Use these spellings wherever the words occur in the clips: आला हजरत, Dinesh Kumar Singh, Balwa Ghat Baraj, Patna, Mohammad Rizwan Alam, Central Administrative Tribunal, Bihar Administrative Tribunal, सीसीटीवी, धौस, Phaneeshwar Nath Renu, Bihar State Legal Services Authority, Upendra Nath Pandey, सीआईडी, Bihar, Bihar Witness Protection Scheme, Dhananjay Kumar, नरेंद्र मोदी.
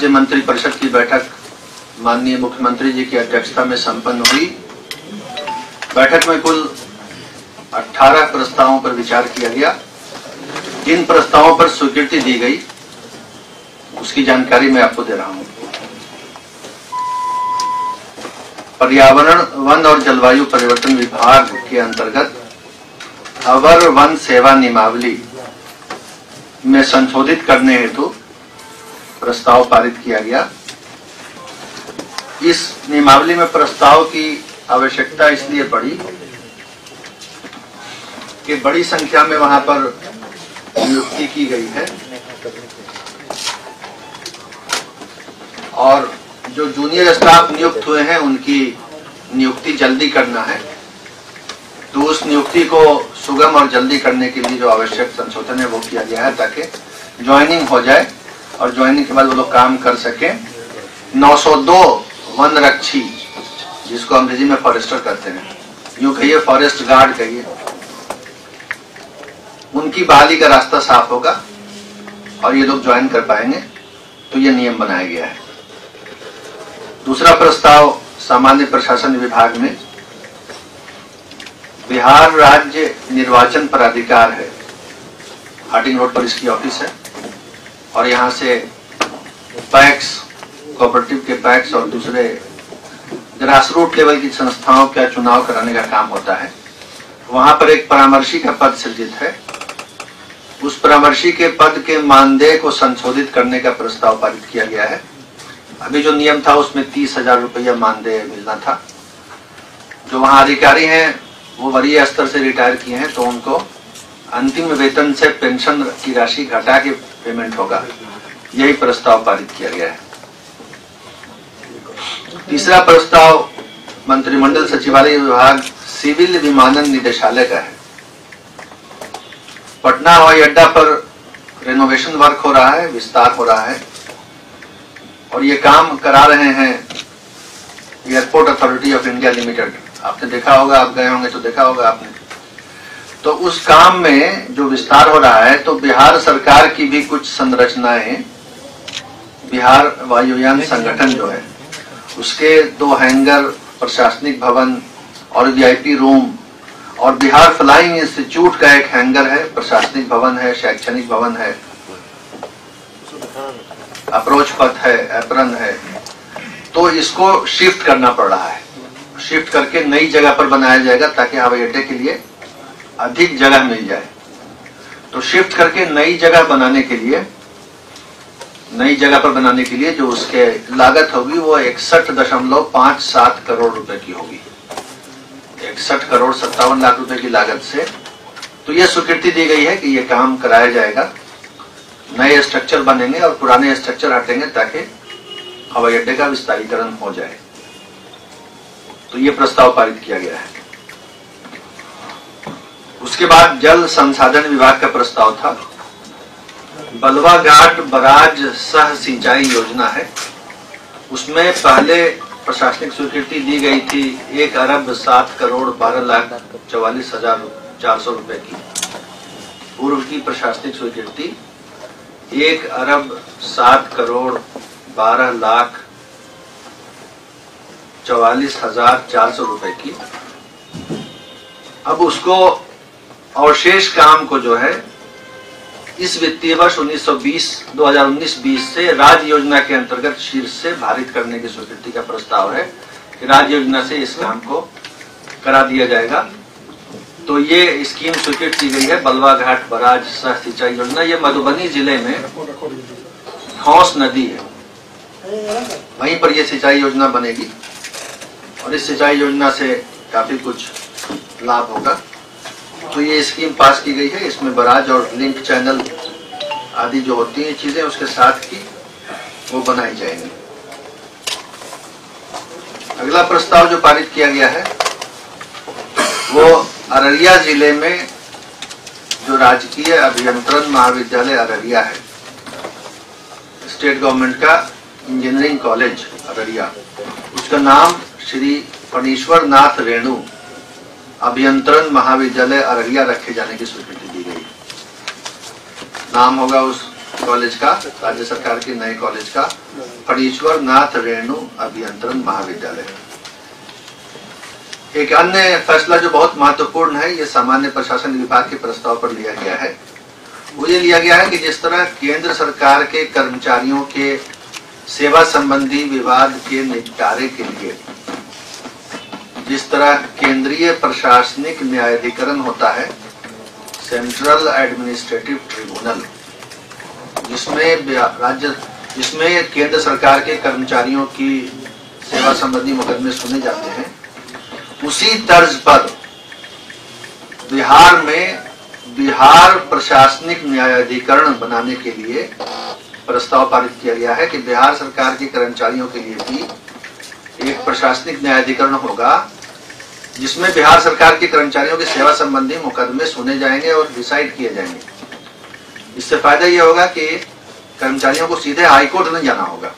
राज्य मंत्रिपरिषद की बैठक माननीय मुख्यमंत्री जी की अध्यक्षता में संपन्न हुई। बैठक में कुल 18 प्रस्तावों पर विचार किया गया। जिन प्रस्तावों पर स्वीकृति दी गई उसकी जानकारी मैं आपको दे रहा हूं। पर्यावरण, वन और जलवायु परिवर्तन विभाग के अंतर्गत अवर वन सेवा नियमावली में संशोधित करने हेतु प्रस्ताव पारित किया गया। इस नियमावली में प्रस्ताव की आवश्यकता इसलिए बढ़ी कि बड़ी संख्या में वहां पर नियुक्ति की गई है और जो जूनियर स्टाफ नियुक्त हुए हैं उनकी नियुक्ति जल्दी करना है, तो उस नियुक्ति को सुगम और जल्दी करने के लिए जो आवश्यक संशोधन है वो किया गया है ताकि ज्वाइनिंग हो जाए और ज्वाइनिंग के बाद वो लोग काम कर सकें। 902 वन रक्षी, जिसको अंग्रेजी में फॉरेस्टर कहते हैं, यूं कहिए फॉरेस्ट गार्ड कहिए, उनकी बहाली का रास्ता साफ होगा और ये लोग ज्वाइन कर पाएंगे, तो ये नियम बनाया गया है। दूसरा प्रस्ताव सामान्य प्रशासन विभाग में बिहार राज्य निर्वाचन प्राधिकार है, हाटिंग रोड पर इसकी ऑफिस है और यहाँ से पैक्स, कोऑपरेटिव के पैक्स और दूसरे ग्रासरूट लेवल की संस्थाओं का चुनाव कराने का काम होता है। वहां पर एक परामर्शी का पद सृजित है, उस परामर्शी के पद के मानदेय को संशोधित करने का प्रस्ताव पारित किया गया है। अभी जो नियम था उसमें 30,000 रुपया मानदेय मिलना था। जो वहाँ अधिकारी हैं वो वरीय स्तर से रिटायर किए हैं तो उनको अंतिम वेतन से पेंशन की राशि घटा के पेमेंट होगा, यही प्रस्ताव पारित किया गया है। तीसरा प्रस्ताव मंत्रिमंडल सचिवालय विभाग सिविल विमानन निदेशालय का है। पटना हवाई अड्डा पर रेनोवेशन वर्क हो रहा है, विस्तार हो रहा है और ये काम करा रहे हैं Airport Authority of India Limited. आपने देखा होगा, आप गए होंगे तो देखा होगा आपने। तो उस काम में जो विस्तार हो रहा है तो बिहार सरकार की भी कुछ संरचनाएं, बिहार वायुयान संगठन जो है उसके 2 हैंगर, प्रशासनिक भवन और वीआईपी रूम और बिहार फ्लाइंग इंस्टीट्यूट का एक हैंगर है, प्रशासनिक भवन है, शैक्षणिक भवन है, अप्रोच पथ है, एप्रन है, तो इसको शिफ्ट करना पड़ रहा है। शिफ्ट करके नई जगह पर बनाया जाएगा ताकि हवाई अड्डे के लिए अधिक जगह मिल जाए। तो शिफ्ट करके नई जगह बनाने के लिए, नई जगह पर बनाने के लिए जो उसके लागत होगी वो 61.57 करोड़ रुपए की होगी। 61 करोड़ 57 लाख रुपए की लागत से तो ये स्वीकृति दी गई है कि ये काम कराया जाएगा। नए स्ट्रक्चर बनेंगे और पुराने स्ट्रक्चर हटेंगे ताकि हवाई अड्डे का विस्तारीकरण हो जाए, तो ये प्रस्ताव पारित किया गया है। उसके बाद जल संसाधन विभाग का प्रस्ताव था, बलवा घाट बराज सह सिंचाई योजना है। उसमें पहले प्रशासनिक स्वीकृति दी गई थी 1,07,12,44,400 रुपए की। पूर्व की प्रशासनिक स्वीकृति 1,07,12,44,400 रुपए की। अब उसको अवशेष काम को जो है इस वित्तीय वर्ष 2019-20 से राज्य योजना के अंतर्गत शीर्ष से भारित करने की स्वीकृति का प्रस्ताव है कि राज्य योजना से इस काम को करा दिया जाएगा। तो ये स्कीम स्वीकृत की गई है, बलवा घाट बराज सह सिंचाई योजना। ये मधुबनी जिले में धौस नदी है, वहीं पर यह सिंचाई योजना बनेगी और इस सिंचाई योजना से काफी कुछ लाभ होगा। तो ये स्कीम पास की गई है। इसमें बराज और लिंक चैनल आदि जो होती हैं चीजें उसके साथ की वो बनाई जाएंगी। अगला प्रस्ताव जो पारित किया गया है वो अररिया जिले में जो राजकीय अभियंत्रण महाविद्यालय अररिया है, स्टेट गवर्नमेंट का इंजीनियरिंग कॉलेज अररिया, उसका नाम श्री फणीश्वर नाथ रेणु अभियंत्रण महाविद्यालय अररिया रखे जाने की स्वीकृति दी गई। नाम होगा उस कॉलेज का, राज्य सरकार के नए कॉलेज का, फणीश्वर नाथ रेणु अभियंत्रण महाविद्यालय। एक अन्य फैसला जो बहुत महत्वपूर्ण है, ये सामान्य प्रशासन विभाग के प्रस्ताव पर लिया गया है। वो ये लिया गया है कि जिस तरह केंद्र सरकार के कर्मचारियों के सेवा संबंधी विवाद के निपटारे के लिए जिस तरह केंद्रीय प्रशासनिक न्यायाधिकरण होता है, सेंट्रल एडमिनिस्ट्रेटिव ट्रिब्यूनल, जिसमें केंद्र सरकार के कर्मचारियों की सेवा संबंधी मुकदमे सुने जाते हैं, उसी तर्ज पर बिहार में बिहार प्रशासनिक न्यायाधिकरण बनाने के लिए प्रस्ताव पारित किया गया है कि बिहार सरकार के कर्मचारियों के लिए भी एक प्रशासनिक न्यायाधिकरण होगा जिसमें बिहार सरकार के कर्मचारियों की सेवा संबंधी मुकदमे सुने जाएंगे और डिसाइड किए जाएंगे। इससे फायदा यह होगा कि कर्मचारियों को सीधे हाईकोर्ट नहीं जाना होगा,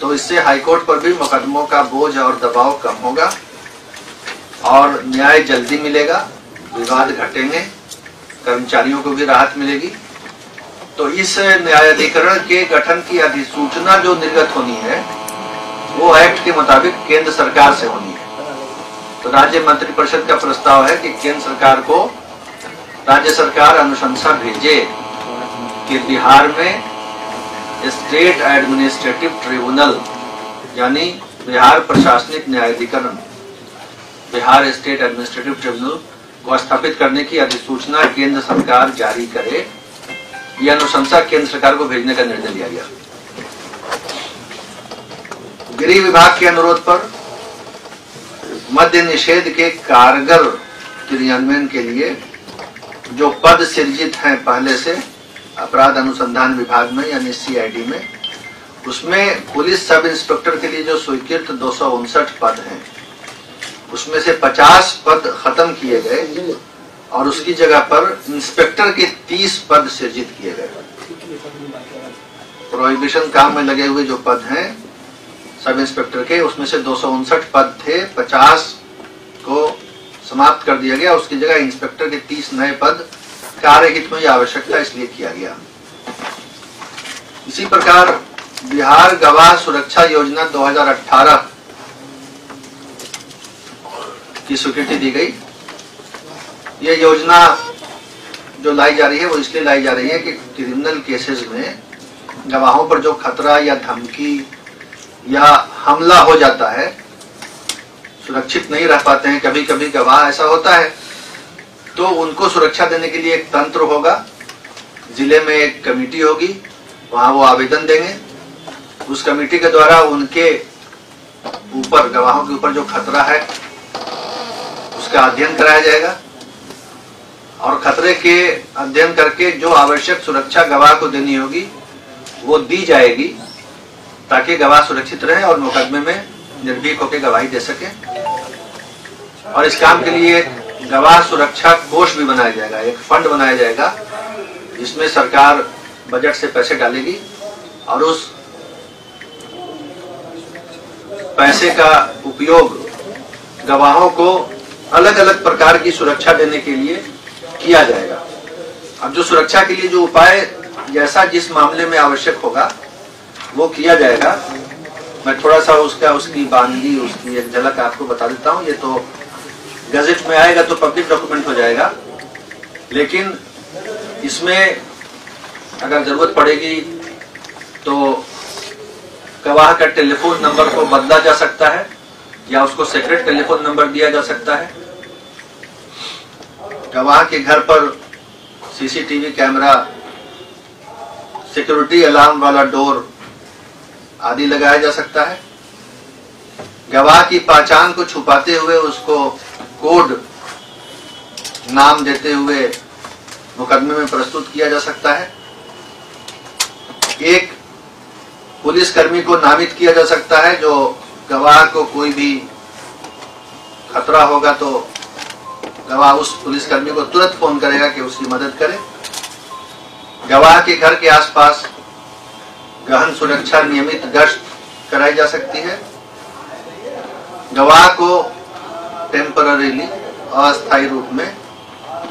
तो इससे हाईकोर्ट पर भी मुकदमों का बोझ और दबाव कम होगा और न्याय जल्दी मिलेगा, विवाद घटेंगे, कर्मचारियों को भी राहत मिलेगी। तो इस न्यायाधिकरण के गठन की अधिसूचना जो निर्गत होनी है वो एक्ट के मुताबिक केंद्र सरकार से होनी है। तो राज्य मंत्रिपरिषद का प्रस्ताव है कि केंद्र सरकार को राज्य सरकार अनुशंसा भेजे कि बिहार में स्टेट एडमिनिस्ट्रेटिव ट्रिब्यूनल यानी बिहार प्रशासनिक न्यायाधिकरण, बिहार स्टेट एडमिनिस्ट्रेटिव ट्रिब्यूनल को स्थापित करने की अधिसूचना केंद्र सरकार जारी करे। यह अनुशंसा केंद्र सरकार को भेजने का निर्णय लिया गया। गृह विभाग के अनुरोध पर मद्य निषेध के कारगर क्रियान्वयन के लिए जो पद सृजित हैं पहले से अपराध अनुसंधान विभाग में यानी सीआईडी में, उसमें पुलिस सब इंस्पेक्टर के लिए जो स्वीकृत 259 पद हैं उसमें से 50 पद खत्म किए गए और उसकी जगह पर इंस्पेक्टर के 30 पद सृजित किए गए। प्रोहिबिशन काम में लगे हुए जो पद हैं सब इंस्पेक्टर के, उसमें से 259 पद थे, 50 को समाप्त कर दिया गया, उसकी जगह इंस्पेक्टर के 30 नए पद कार्यहित में आवश्यकता इसलिए किया गया। इसी प्रकार बिहार गवाह सुरक्षा योजना 2018 की स्वीकृति दी गई। यह योजना जो लाई जा रही है वो इसलिए लाई जा रही है कि क्रिमिनल केसेस में गवाहों पर जो खतरा या धमकी या हमला हो जाता है, सुरक्षित नहीं रह पाते हैं कभी कभी गवाह, ऐसा होता है, तो उनको सुरक्षा देने के लिए एक तंत्र होगा, जिले में एक कमेटी होगी, वहां वो आवेदन देंगे, उस कमेटी के द्वारा उनके ऊपर, गवाहों के ऊपर जो खतरा है उसका अध्ययन कराया जाएगा और खतरे के अध्ययन करके जो आवश्यक सुरक्षा गवाह को देनी होगी वो दी जाएगी ताकि गवाह सुरक्षित रहे और मुकदमे में निर्भीक होकर गवाही दे सके। और इस काम के लिए गवाह सुरक्षा कोष भी बनाया जाएगा, एक फंड बनाया जाएगा जिसमें सरकार बजट से पैसे डालेगी और उस पैसे का उपयोग गवाहों को अलग अलग प्रकार की सुरक्षा देने के लिए किया जाएगा। अब जो सुरक्षा के लिए जो उपाय जैसा जिस मामले में आवश्यक होगा वो किया जाएगा। मैं थोड़ा सा उसकी बानगी, उसकी एक झलक आपको बता देता हूँ। ये तो गजेट में आएगा तो पब्लिक डॉक्यूमेंट हो जाएगा, लेकिन इसमें अगर जरूरत पड़ेगी तो गवाह का टेलीफोन नंबर को बदला जा सकता है या उसको सीक्रेट टेलीफोन नंबर दिया जा सकता है। गवाह के घर पर सीसीटीवी कैमरा, सिक्योरिटी अलार्म वाला डोर आदि लगाया जा सकता है। गवाह की पहचान को छुपाते हुए उसको कोड नाम देते हुए मुकदमे में प्रस्तुत किया जा सकता है। एक पुलिसकर्मी को नामित किया जा सकता है जो गवाह को कोई भी खतरा होगा तो गवाह उस पुलिसकर्मी को तुरंत फोन करेगा कि उसकी मदद करे। गवाह के घर के आसपास गहन सुरक्षा नियमित गश्त कराई जा सकती है। गवाह को टेम्पररीली अस्थायी रूप में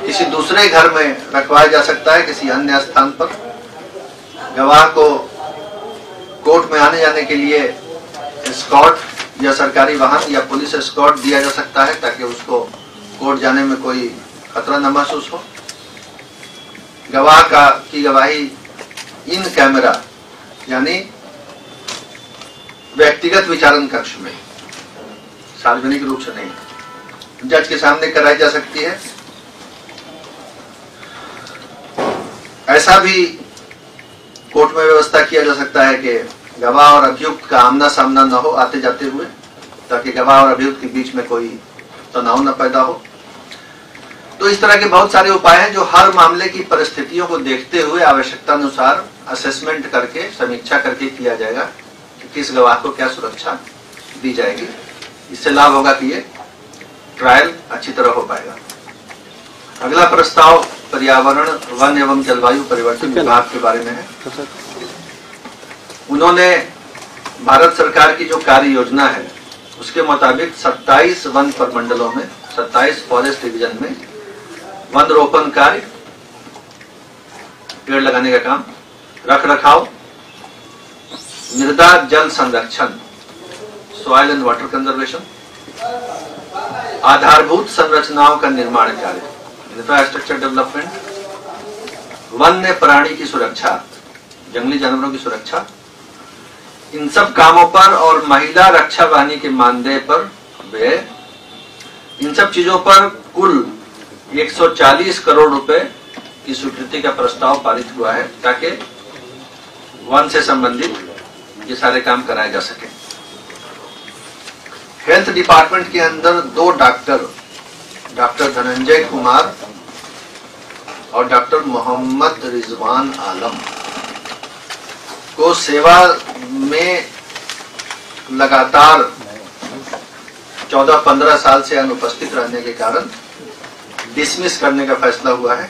किसी दूसरे घर में रखवाया जा सकता है, किसी अन्य स्थान पर, गवाह को कोर्ट में आने जाने के लिए एस्कॉर्ट या सरकारी वाहन या पुलिस एस्कॉर्ट दिया जा सकता है ताकि उसको कोर्ट जाने में कोई खतरा न महसूस हो। गवाह की गवाही इन कैमरा यानी व्यक्तिगत विचारण कक्ष में सार्वजनिक रूप से नहीं, जज के सामने कराई जा सकती है। ऐसा भी कोर्ट में व्यवस्था किया जा सकता है कि गवाह और अभियुक्त का आमना सामना न हो आते जाते हुए, ताकि गवाह और अभियुक्त के बीच में कोई तनाव न पैदा हो। तो इस तरह के बहुत सारे उपाय हैं जो हर मामले की परिस्थितियों को देखते हुए आवश्यकता अनुसार असेसमेंट करके, समीक्षा करके किया जाएगा कि किस गवाह को क्या सुरक्षा दी जाएगी। इससे लाभ होगा कि ये ट्रायल अच्छी तरह हो पाएगा। अगला प्रस्ताव पर्यावरण, वन एवं जलवायु परिवर्तन विभाग के बारे में है। उन्होंने भारत सरकार की जो कार्य योजना है उसके मुताबिक 27 वन प्रमंडलों में, 27 फॉरेस्ट डिवीजन में वन रोपण कार्य, पेड़ लगाने का काम, रख रखाव, मृदा जल संरक्षण, सॉइल एंड वाटर कंजर्वेशन, आधारभूत संरचनाओं का निर्माण कार्य, इंफ्रास्ट्रक्चर डेवलपमेंट, वन्य प्राणी की सुरक्षा, जंगली जानवरों की सुरक्षा, इन सब कामों पर और महिला रक्षा वाहिनी के मानदेय पर व्यय, इन सब चीजों पर कुल 140 करोड़ रुपए की स्वीकृति का प्रस्ताव पारित हुआ है ताकि वन से संबंधित ये सारे काम कराए जा सके। हेल्थ डिपार्टमेंट के अंदर दो डॉक्टर धनंजय कुमार और डॉक्टर मोहम्मद रिजवान आलम को सेवा में लगातार 14-15 साल से अनुपस्थित रहने के कारण डिसमिस करने का फैसला हुआ है।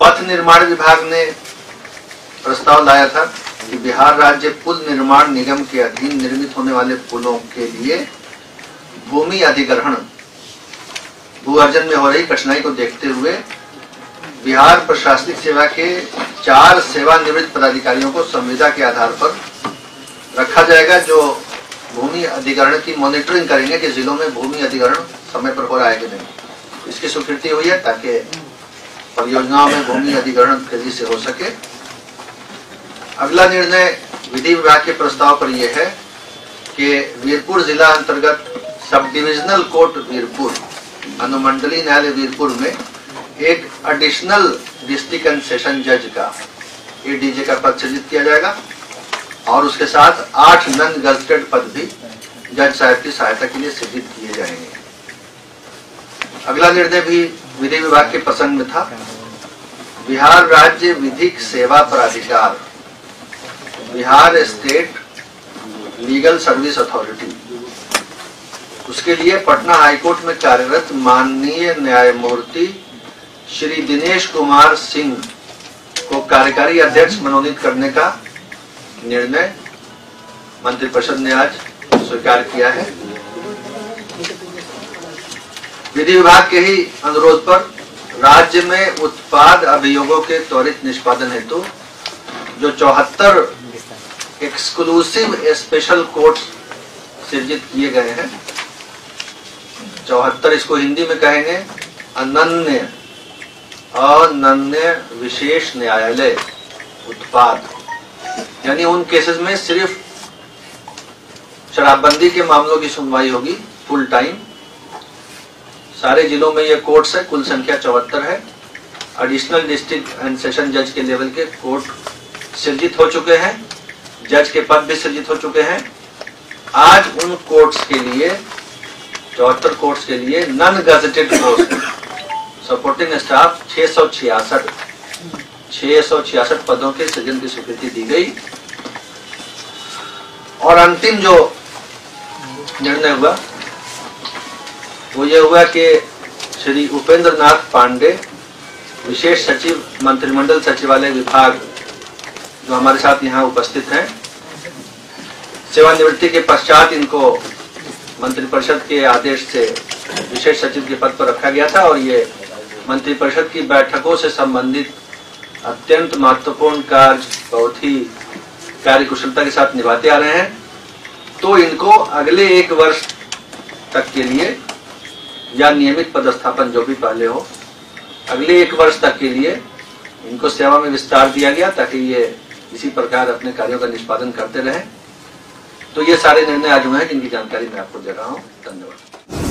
पथ निर्माण विभाग ने प्रस्ताव लाया था कि बिहार राज्य पुल निर्माण निगम के अधीन निर्मित होने वाले पुलों के लिए भूमि अधिग्रहण, भू अर्जन में हो रही कठिनाई को देखते हुए बिहार प्रशासनिक सेवा के 4 सेवानिवृत्त पदाधिकारियों को संविदा के आधार पर रखा जाएगा जो भूमि अधिग्रहण की मॉनिटरिंग करेंगे कि जिलों में भूमि अधिग्रहण समय पर हो रहा है कि नहीं। इसकी स्वीकृति हुई है ताकि परियोजनाओं में भूमि अधिग्रहण तेजी से हो सके। अगला निर्णय विधि विभाग के प्रस्ताव पर यह है कि वीरपुर जिला अंतर्गत सब डिविजनल कोर्ट वीरपुर, अनुमंडलीय न्यायालय वीरपुर में एक एडिशनल डिस्ट्रिक्ट एंड सेशन जज का, एडीजे का पद सृजित किया जाएगा और उसके साथ 8 नॉन गजटेड पद भी जज साहब की सहायता के लिए सृजित किए जाएंगे। अगला निर्णय भी विधि विभाग के पसंद में था। बिहार राज्य विधिक सेवा प्राधिकार, Bihar state legal service authority, उसके लिए पटना हाईकोर्ट में कार्यरत माननीय न्यायमूर्ति श्री दिनेश कुमार सिंह को कार्यकारी अध्यक्ष मनोनीत करने का निर्णय मंत्रिपरिषद ने आज स्वीकार किया है। विधि विभाग के ही अनुरोध पर राज्य में उत्पाद अभियोगों के त्वरित निष्पादन हेतु जो 74 एक्सक्लूसिव स्पेशल कोर्ट सृजित किए गए हैं, 74 इसको हिंदी में कहेंगे अनन्य विशेष न्यायालय उत्पाद, यानी उन केसेस में सिर्फ शराबबंदी के मामलों की सुनवाई होगी फुल टाइम। सारे जिलों में ये कोर्ट्स है, कुल संख्या 74 है। एडिशनल डिस्ट्रिक्ट एंड सेशन जज के लेवल के कोर्ट सृजित हो चुके हैं, जज के पद भी सृजित हो चुके हैं। आज उन कोर्ट्स के लिए, 74 कोर्ट्स के लिए non gazetted post supporting staff 666 पदों के सृजन की स्वीकृति दी गई। और अंतिम जो निर्णय हुआ वो ये हुआ कि श्री उपेंद्र नाथ पांडे, विशेष सचिव मंत्रिमंडल सचिवालय विभाग, जो हमारे साथ यहाँ उपस्थित हैं, सेवानिवृत्ति के पश्चात इनको मंत्रिपरिषद के आदेश से विशेष सचिव के पद पर रखा गया था और ये मंत्रिपरिषद की बैठकों से संबंधित अत्यंत महत्वपूर्ण कार्य बहुत ही कार्यकुशलता के साथ निभाते आ रहे हैं, तो इनको अगले एक वर्ष तक के लिए या नियमित पदस्थापन जो भी पहले हो, अगले एक वर्ष तक के लिए इनको सेवा में विस्तार दिया गया ताकि ये इसी प्रकार अपने कार्यों का निष्पादन करते रहें। तो ये सारे निर्णय आज हुए हैं जिनकी जानकारी मैं आपको दे रहा हूँ। धन्यवाद।